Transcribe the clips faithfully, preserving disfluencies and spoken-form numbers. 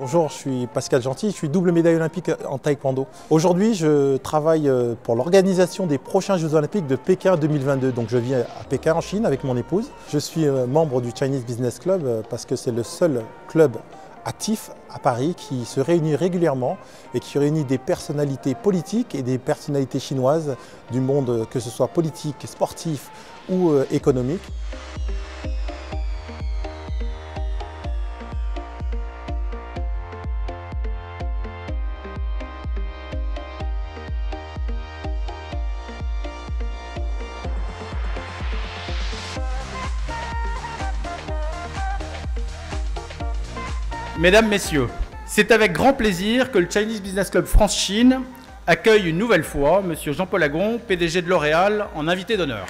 Bonjour, je suis Pascal Gentil, je suis double médaille olympique en taekwondo. Aujourd'hui, je travaille pour l'organisation des prochains Jeux olympiques de Pékin deux mille vingt-deux. Donc je vis à Pékin en Chine avec mon épouse. Je suis membre du Chinese Business Club parce que c'est le seul club actif à Paris qui se réunit régulièrement et qui réunit des personnalités politiques et des personnalités chinoises du monde, que ce soit politique, sportif ou économique. Mesdames, Messieurs, c'est avec grand plaisir que le Chinese Business Club France Chine accueille une nouvelle fois Monsieur Jean-Paul Agon, P D G de L'Oréal, en invité d'honneur.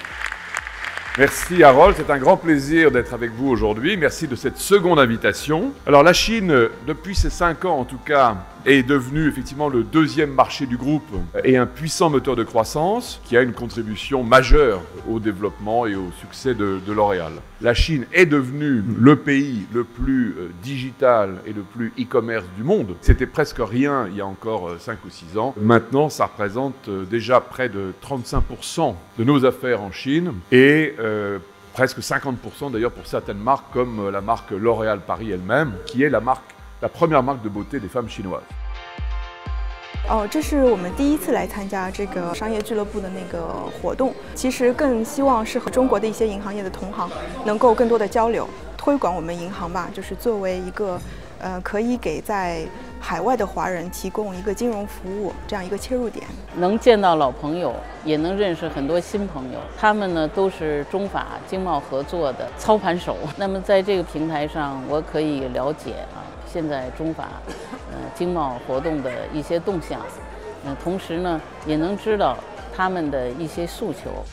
Merci Harold, c'est un grand plaisir d'être avec vous aujourd'hui. Merci de cette seconde invitation. Alors la Chine, depuis ces cinq ans en tout cas, est devenue effectivement le deuxième marché du groupe et un puissant moteur de croissance qui a une contribution majeure au développement et au succès de, de L'Oréal. La Chine est devenue le pays le plus digital et le plus e-commerce du monde. C'était presque rien il y a encore cinq ou six ans. Maintenant, ça représente déjà près de trente-cinq pour cent de nos affaires en Chine et euh, presque cinquante pour cent d'ailleurs pour certaines marques comme la marque L'Oréal Paris elle-même, qui est la marque la première marque de beauté des femmes chinoises. Oh, 这是我们第一次来参加这个商业俱乐部的那个活动。其实更希望是和中国的一些银行业的同行能够更多的交流，推广我们银行吧，就是作为一个呃可以给在海外的华人提供一个金融服务这样一个切入点。能见到老朋友，也能认识很多新朋友。他们呢都是中法经贸合作的操盘手。那么在这个平台上，我可以了解啊。 现在中法呃经贸活动的一些动向，嗯，同时呢也能知道他们的一些诉求。